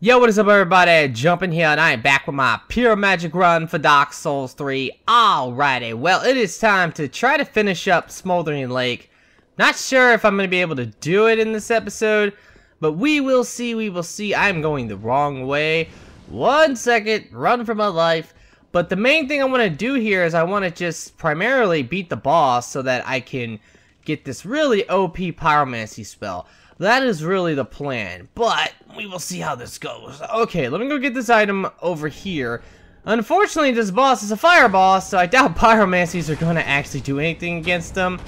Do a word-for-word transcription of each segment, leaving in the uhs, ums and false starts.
Yo, what is up everybody, Jumpin' here, and I am back with my pure magic run for Dark Souls three. Alrighty, well it is time to try to finish up Smoldering Lake. Not sure if I'm going to be able to do it in this episode, but we will see, we will see. I'm going the wrong way. One second, run for my life. But the main thing I want to do here is I want to just primarily beat the boss so that I can get this really O P pyromancy spell. That is really the plan, but we will see how this goes. Okay, let me go get this item over here. Unfortunately, this boss is a fire boss, so I doubt pyromancies are going to actually do anything against them.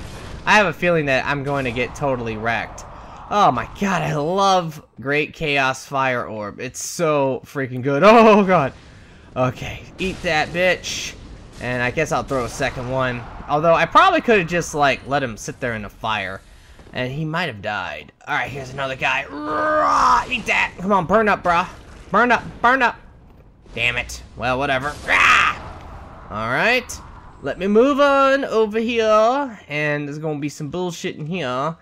I have a feeling that I'm going to get totally wrecked. Oh my god, I love Great Chaos Fire Orb. It's so freaking good. Oh god. Okay, eat that bitch. And I guess I'll throw a second one. Although, I probably could have just, like, let him sit there in the fire. And he might have died. Alright, here's another guy. Rawr, eat that! Come on, burn up, brah. Burn up, burn up. Damn it. Well, whatever. Alright. Let me move on over here. And there's gonna be some bullshit in here.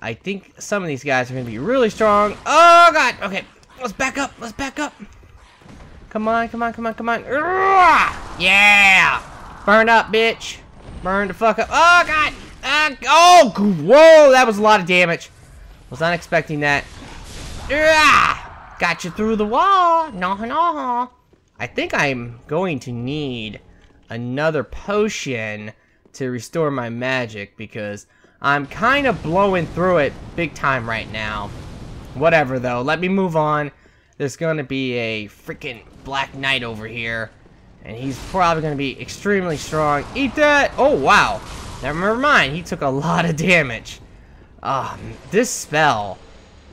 I think some of these guys are gonna be really strong. Oh, God! Okay, let's back up, let's back up. Come on, come on, come on, come on. Rawr! Yeah! Burn up, bitch. Burn the fuck up. Oh, God! Uh, oh, whoa, that was a lot of damage. Was not expecting that. Ah, got you through the wall. No, no. I think I'm going to need another potion to restore my magic because I'm kind of blowing through it big time right now. Whatever, though. Let me move on. There's going to be a freaking Black Knight over here, and he's probably going to be extremely strong. Eat that. Oh, wow. Never mind, he took a lot of damage. Um, this spell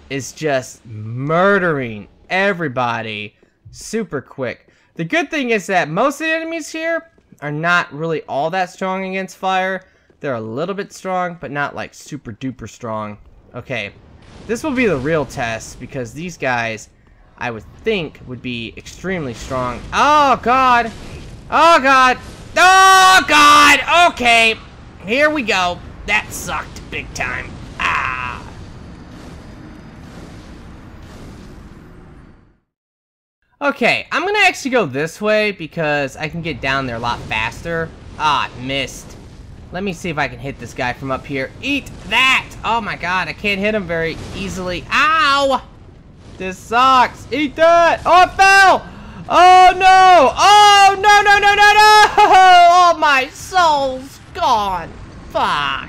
is just murdering everybody super quick. The good thing is that most of the enemies here are not really all that strong against fire. They're a little bit strong, but not like super duper strong. Okay, this will be the real test because these guys, I would think, would be extremely strong. Oh, God. Oh, God. Oh, God. Okay. Here we go. That sucked big time. Ah. Okay, I'm gonna actually go this way because I can get down there a lot faster. Ah, missed. Let me see if I can hit this guy from up here. Eat that! Oh my god, I can't hit him very easily. Ow! This sucks. Eat that! Oh, it fell! Oh no! Oh no no no no no! Oh my souls! Gone. Fuck.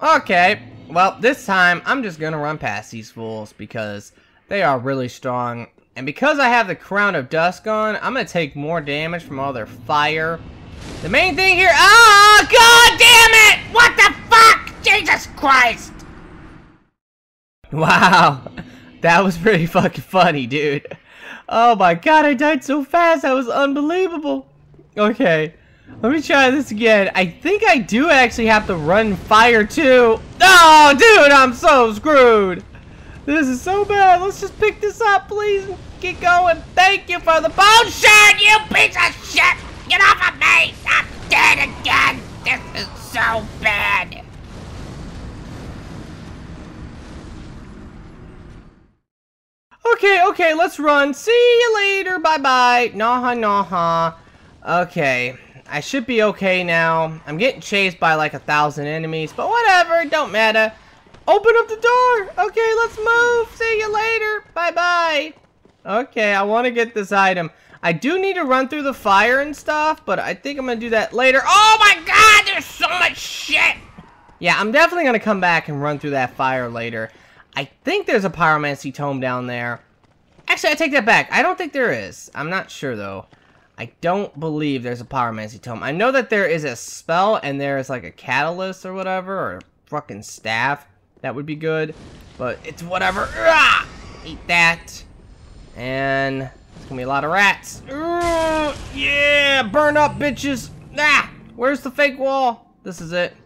Okay, well this time I'm just gonna run past these fools because they are really strong, and because I have the Crown of Dusk on, I'm gonna take more damage from all their fire. The main thing here, oh god damn it, what the fuck, Jesus Christ. Wow, that was pretty fucking funny, dude. Oh my god, I died so fast, that was unbelievable. Okay, let me try this again. I think I do actually have to run fire too. Oh, dude, I'm so screwed. This is so bad. Let's just pick this up, please, and get going. Thank you for the bullshit, you piece of shit. Get off of me. I'm dead again. This is so bad. Okay, okay, let's run. See you later. Bye-bye. Naha, naha. Okay, I should be okay now. I'm getting chased by like a thousand enemies, but whatever. Don't matter. Open up the door. Okay, let's move. See you later. Bye-bye. Okay, I want to get this item. I do need to run through the fire and stuff, but I think I'm going to do that later. Oh, my God. There's so much shit. Yeah, I'm definitely going to come back and run through that fire later. I think there's a pyromancy tome down there. Actually, I take that back. I don't think there is. I'm not sure, though. I don't believe there's a pyromancy tome. I know that there is a spell, and there is, like, a catalyst or whatever, or a fucking staff. That would be good, but it's whatever. Urgh! Eat that. And there's gonna be a lot of rats. Urgh! Yeah! Burn up, bitches! Ah! Where's the fake wall? This is it.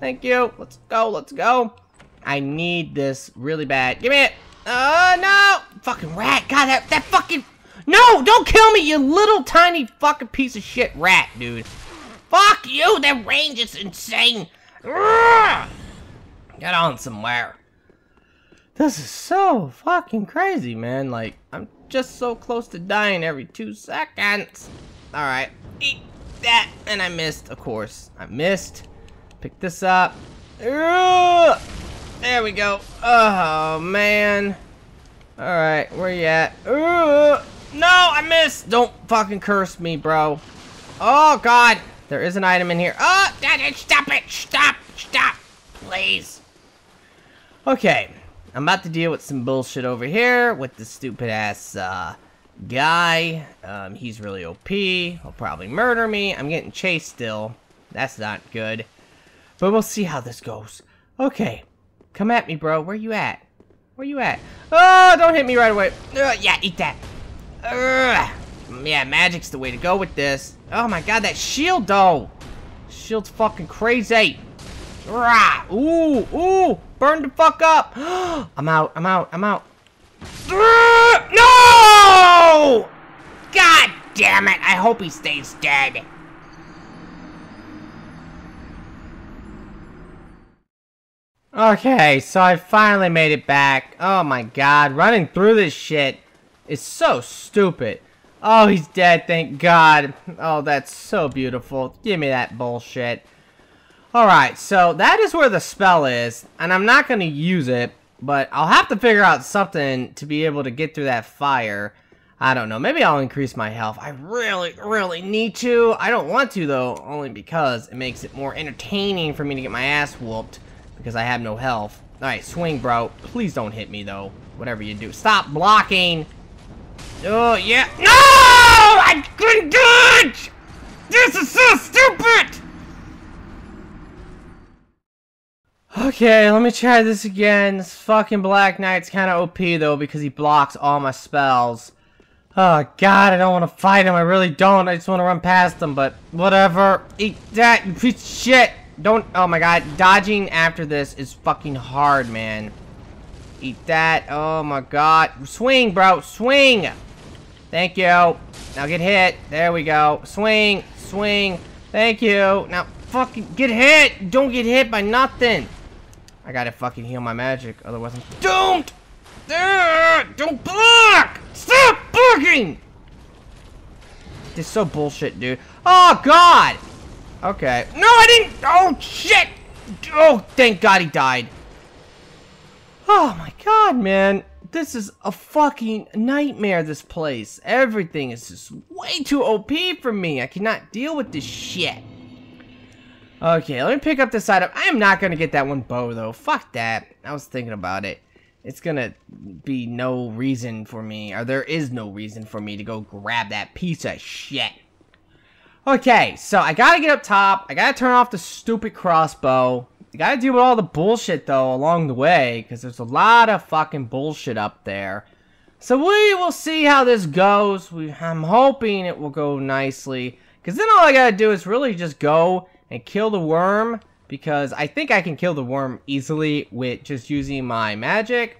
Thank you. Let's go, let's go. I need this really bad. Give me it. Oh, no. Fucking rat. God, that, that fucking... No, don't kill me, you little tiny fucking piece of shit rat, dude. Fuck you. That range is insane. Get on somewhere. This is so fucking crazy, man. Like, I'm just so close to dying every two seconds. Alright. Eat that. And I missed, of course. I missed. Pick this up. Ugh! There we go. Oh, man. Alright, where you at? Ugh! No, I missed. Don't fucking curse me, bro. Oh, God. There is an item in here. Oh, stop it. Stop. Stop. Please. Okay. I'm about to deal with some bullshit over here with this stupid ass uh, guy. Um, he's really O P. He'll probably murder me. I'm getting chased still. That's not good. But we'll see how this goes. Okay. Come at me, bro. Where you at? Where you at? Oh, don't hit me right away. Uh, yeah, eat that. Uh, yeah, magic's the way to go with this. Oh my god, that shield though. Shield's fucking crazy. Rah! Ooh, ooh! Burn the fuck up! I'm out, I'm out, I'm out. No! God damn it! I hope he stays dead. Okay, so I finally made it back. Oh my god, running through this shit is so stupid. Oh, he's dead, thank god. Oh, that's so beautiful. Give me that bullshit. Alright, so that is where the spell is, and I'm not going to use it, but I'll have to figure out something to be able to get through that fire. I don't know, maybe I'll increase my health. I really, really need to. I don't want to, though, only because it makes it more entertaining for me to get my ass whooped, because I have no health. Alright, swing, bro. Please don't hit me, though, whatever you do. Stop blocking! Oh, yeah. No! I couldn't dodge! This is so stupid! Okay, let me try this again. This fucking Black Knight's kind of O P, though, because he blocks all my spells. Oh, God, I don't want to fight him. I really don't. I just want to run past him, but whatever. Eat that, you piece of shit. Don't... Oh, my God. Dodging after this is fucking hard, man. Eat that. Oh, my God. Swing, bro. Swing. Thank you. Now get hit. There we go. Swing. Swing. Thank you. Now fucking get hit. Don't get hit by nothing. I gotta fucking heal my magic, otherwise I'm doomed! Uh, don't block! Stop blocking! This is so bullshit, dude. Oh, God! Okay. No, I didn't! Oh, shit! Oh, thank God he died. Oh, my God, man. This is a fucking nightmare, this place. Everything is just way too O P for me. I cannot deal with this shit. Okay, let me pick up this item. I am not going to get that one bow, though. Fuck that. I was thinking about it. It's going to be no reason for me, or there is no reason for me to go grab that piece of shit. Okay, so I got to get up top. I got to turn off the stupid crossbow. I got to deal with all the bullshit, though, along the way, because there's a lot of fucking bullshit up there. So we will see how this goes. We, I'm hoping it will go nicely, because then all I got to do is really just go and kill the worm, because I think I can kill the worm easily with just using my magic.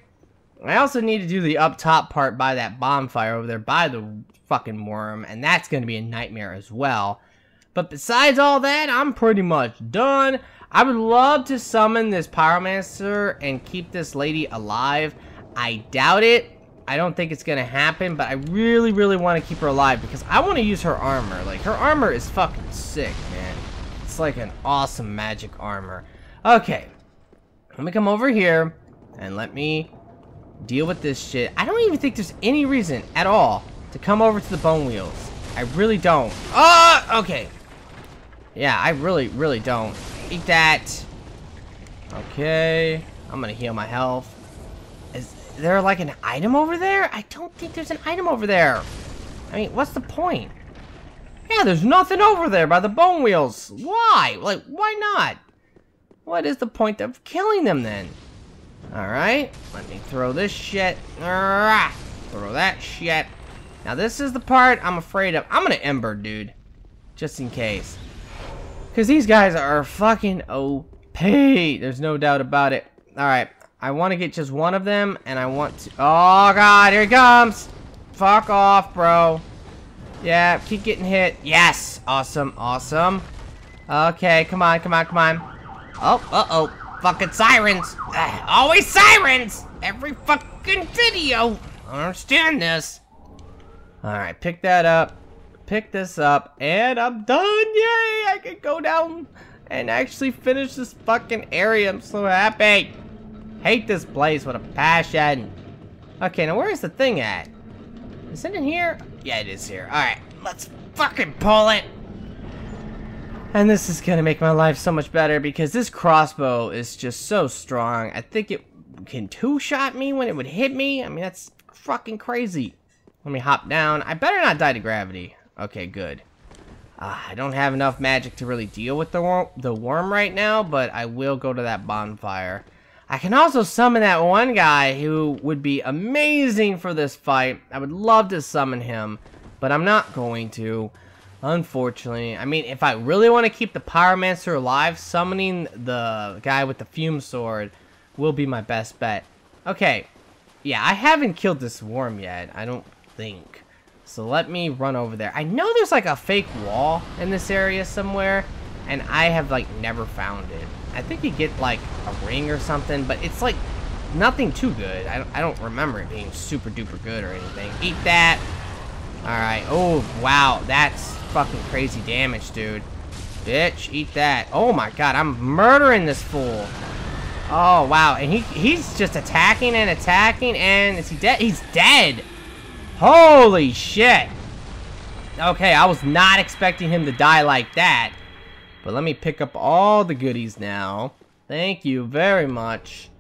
I also need to do the up top part by that bonfire over there by the fucking worm, and that's going to be a nightmare as well. But besides all that, I'm pretty much done. I would love to summon this pyromancer and keep this lady alive. I doubt it. I don't think it's going to happen, but I really, really want to keep her alive, because I want to use her armor. Like, her armor is fucking sick, man. It's like an awesome magic armor. Okay, let me come over here and let me deal with this shit. I don't even think there's any reason at all to come over to the bone wheels. I really don't. Oh, okay. Yeah, I really, really don't. Eat that. Okay, I'm gonna heal my health. Is there like an item over there? I don't think there's an item over there. I mean, what's the point? Yeah, there's nothing over there by the bone wheels. Why? Like, why not? What is the point of killing them then? Alright, let me throw this shit. Arrgh, throw that shit. Now this is the part I'm afraid of. I'm gonna ember, dude. Just in case. Because these guys are fucking O P. There's no doubt about it. Alright, I want to get just one of them, and I want to... Oh, God, here he comes. Fuck off, bro. Yeah, keep getting hit. Yes! Awesome, awesome. Okay, come on, come on, come on. Oh, uh-oh. fucking sirens. Ugh, always sirens! Every fucking video. I don't understand this. Alright, pick that up. Pick this up. And I'm done! Yay! I can go down and actually finish this fucking area. I'm so happy. Hate this place with a passion. Okay, now where is the thing at? Is it in here? Yeah, it is here. Alright, let's fucking pull it. And this is gonna make my life so much better because this crossbow is just so strong. I think it can two-shot me when it would hit me. I mean, that's fucking crazy. Let me hop down. I better not die to gravity. Okay, good. Uh, I don't have enough magic to really deal with the worm, the worm right now, but I will go to that bonfire. I can also summon that one guy who would be amazing for this fight. I would love to summon him, but I'm not going to, unfortunately. I mean, if I really want to keep the pyromancer alive, summoning the guy with the fume sword will be my best bet. Okay, yeah, I haven't killed this worm yet, I don't think. So let me run over there. I know there's like a fake wall in this area somewhere, and I have like never found it. I think you get like a ring or something, but it's like nothing too good. I don't, I don't remember it being super duper good or anything. Eat that. All right. Oh, wow. That's fucking crazy damage, dude. Bitch, eat that. Oh my God. I'm murdering this fool. Oh, wow. And he, he's just attacking and attacking. And is he dead? He's dead. Holy shit. Okay. I was not expecting him to die like that. But let me pick up all the goodies now. Thank you very much.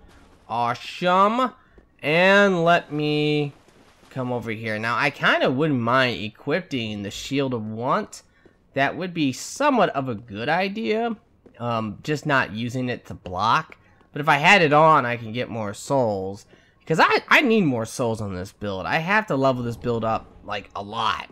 Awesome. And let me come over here. Now, I kind of wouldn't mind equipping the Shield of Want. That would be somewhat of a good idea. Um, just not using it to block. But if I had it on, I can get more souls. Because I, I need more souls on this build. I have to level this build up, like, a lot.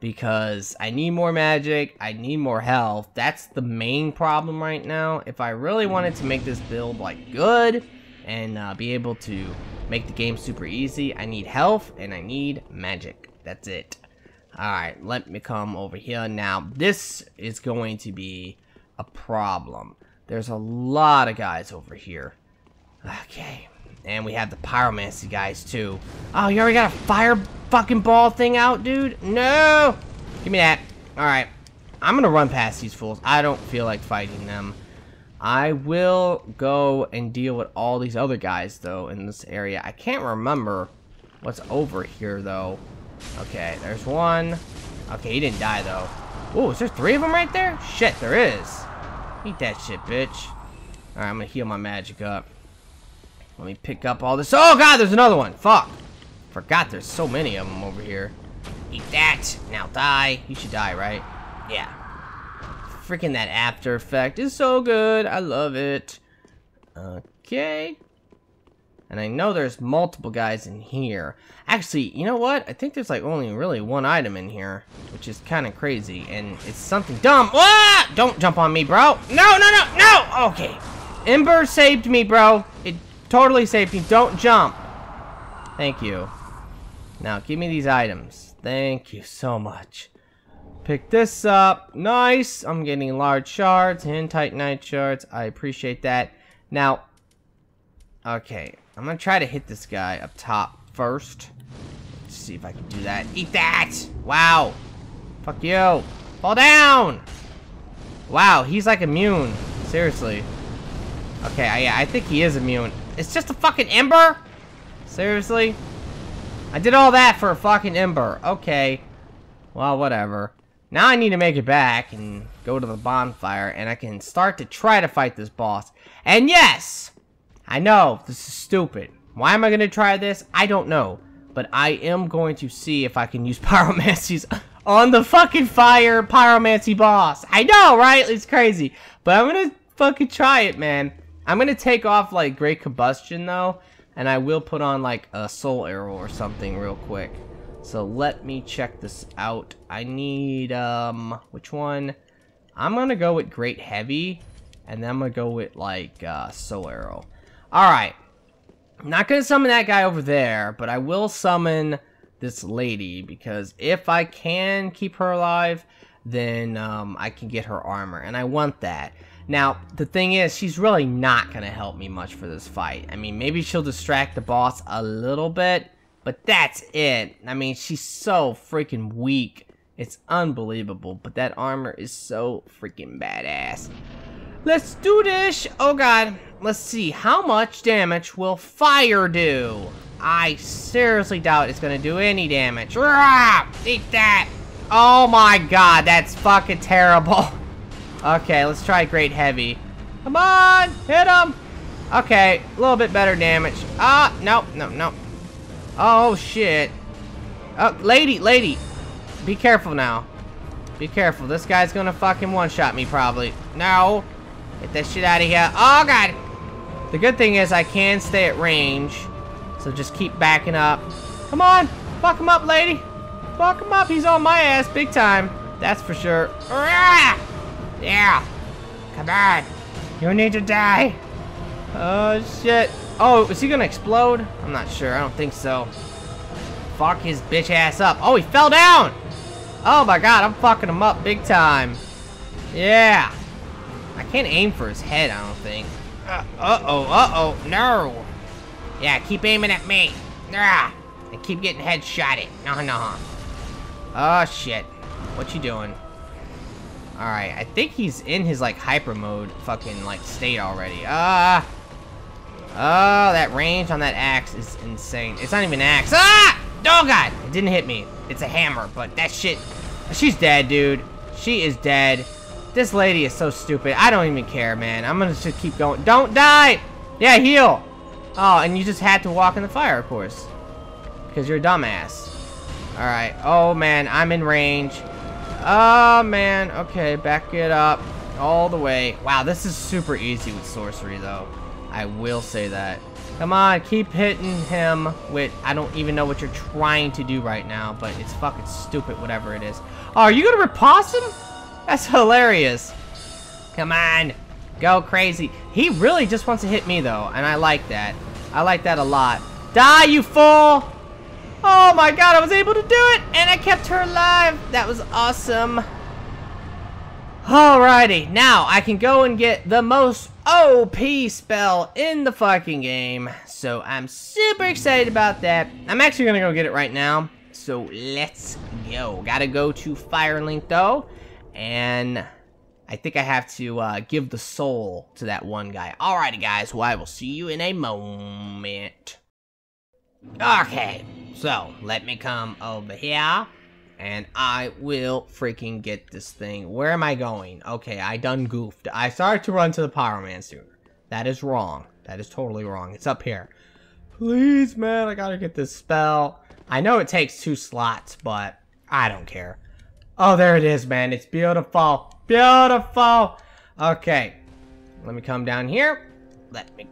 Because I need more magic, I need more health. That's the main problem right now. If I really wanted to make this build like good and uh, be able to make the game super easy, I need health and I need magic. That's it. Alright, let me come over here. Now, this is going to be a problem. There's a lot of guys over here. Okay. And we have the pyromancy guys, too. Oh, you already got a fire fucking ball thing out, dude? No! Give me that. Alright. I'm gonna run past these fools. I don't feel like fighting them. I will go and deal with all these other guys, though, in this area. I can't remember what's over here, though. Okay, there's one. Okay, he didn't die, though. Oh, is there three of them right there? Shit, there is. Eat that shit, bitch. Alright, I'm gonna heal my magic up. Let me pick up all this. Oh, God, there's another one. Fuck. Forgot there's so many of them over here. Eat that. Now die. You should die, right? Yeah. Freaking that After Effect is so good. I love it. Okay. And I know there's multiple guys in here. Actually, you know what? I think there's like only really one item in here, which is kind of crazy. And it's something dumb. Ah! Don't jump on me, bro. No, no, no, no. Okay. Ember saved me, bro. It totally saved me. Don't jump. Thank you. Now, give me these items. Thank you so much. Pick this up. Nice. I'm getting large shards and titanite shards. I appreciate that. Now, okay. I'm going to try to hit this guy up top first. Let's see if I can do that. Eat that. Wow. Fuck you. Fall down. Wow. He's like immune. Seriously. Okay. I, I think he is immune. It's just a fucking ember? Seriously? I did all that for a fucking ember. Okay. Well, whatever. Now I need to make it back and go to the bonfire, and I can start to try to fight this boss. And yes! I know, this is stupid. Why am I going to try this? I don't know. But I am going to see if I can use pyromancies on the fucking fire pyromancy boss. I know, right? It's crazy. But I'm going to fucking try it, man. I'm going to take off, like, Great Combustion, though, and I will put on, like, a Soul Arrow or something real quick. So let me check this out. I need, um, which one? I'm going to go with Great Heavy, and then I'm going to go with, like, uh, Soul Arrow. Alright. I'm not going to summon that guy over there, but I will summon this lady, because if I can keep her alive, then um, I can get her armor, and I want that. Now, the thing is, she's really not going to help me much for this fight. I mean, maybe she'll distract the boss a little bit, but that's it. I mean, she's so freaking weak. It's unbelievable, but that armor is so freaking badass. Let's do this! Oh god, let's see, how much damage will fire do? I seriously doubt it's gonna do any damage. Rawr! Eat that! Oh my god, that's fucking terrible. Okay, let's try Great Heavy. Come on, hit him! Okay, a little bit better damage. Ah, no, no, no. Oh shit. Oh, lady, lady! Be careful now. Be careful, this guy's gonna fucking one-shot me probably. No! Get that shit out of here. Oh, God. The good thing is I can stay at range. So just keep backing up. Come on. Fuck him up, lady. Fuck him up. He's on my ass big time. That's for sure. Yeah. Come on. You need to die. Oh, shit. Oh, is he going to explode? I'm not sure. I don't think so. Fuck his bitch ass up. Oh, he fell down. Oh, my God. I'm fucking him up big time. Yeah. I can't aim for his head, I don't think. Uh, uh-oh, uh-oh, no! Yeah, keep aiming at me. Ah, and keep getting headshotted. No, no. Oh, shit. What you doing? Alright, I think he's in his, like, hyper mode fucking, like, state already. Ah! Oh, that range on that axe is insane. It's not even an axe. Ah! Oh, God! It didn't hit me. It's a hammer, but that shit... She's dead, dude. She is dead. This lady is so stupid. I don't even care, man. I'm gonna just keep going. Don't die! Yeah, heal! Oh, and you just had to walk in the fire, of course. Because you're a dumbass. Alright. Oh, man. I'm in range. Oh, man. Okay, back it up. All the way. Wow, this is super easy with sorcery, though. I will say that. Come on, keep hitting him with... I don't even know what you're trying to do right now, but it's fucking stupid, whatever it is. Oh, are you gonna riposte him? That's hilarious. Come on. Go crazy. He really just wants to hit me, though, and I like that. I like that a lot. Die, you fool! Oh, my God, I was able to do it, and I kept her alive. That was awesome. Alrighty, now I can go and get the most O P spell in the fucking game, so I'm super excited about that. I'm actually going to go get it right now, so let's go. Gotta go to Firelink, though. And I think I have to uh, give the soul to that one guy. Alrighty, guys. Well, I will see you in a moment. Okay. So, let me come over here. And I will freaking get this thing. Where am I going? Okay, I done goofed. I started to run to the pyromancer. That is wrong. That is totally wrong. It's up here. Please, man. I gotta get this spell. I know it takes two slots, but I don't care. Oh, there it is, man. It's beautiful. Beautiful. Okay. Let me come down here. Let me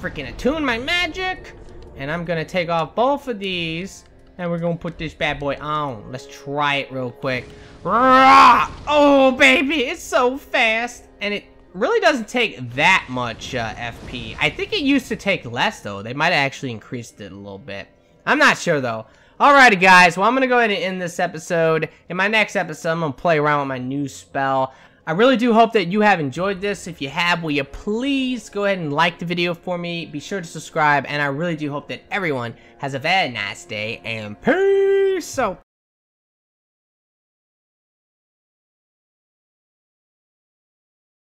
freaking attune my magic. And I'm going to take off both of these. And we're going to put this bad boy on. Let's try it real quick. Rawr! Oh, baby. It's so fast. And it really doesn't take that much uh, F P. I think it used to take less, though. They might have actually increased it a little bit. I'm not sure, though. Alrighty, guys, well, I'm going to go ahead and end this episode. In my next episode, I'm going to play around with my new spell. I really do hope that you have enjoyed this. If you have, will you please go ahead and like the video for me. Be sure to subscribe, and I really do hope that everyone has a very nice day, and peace out.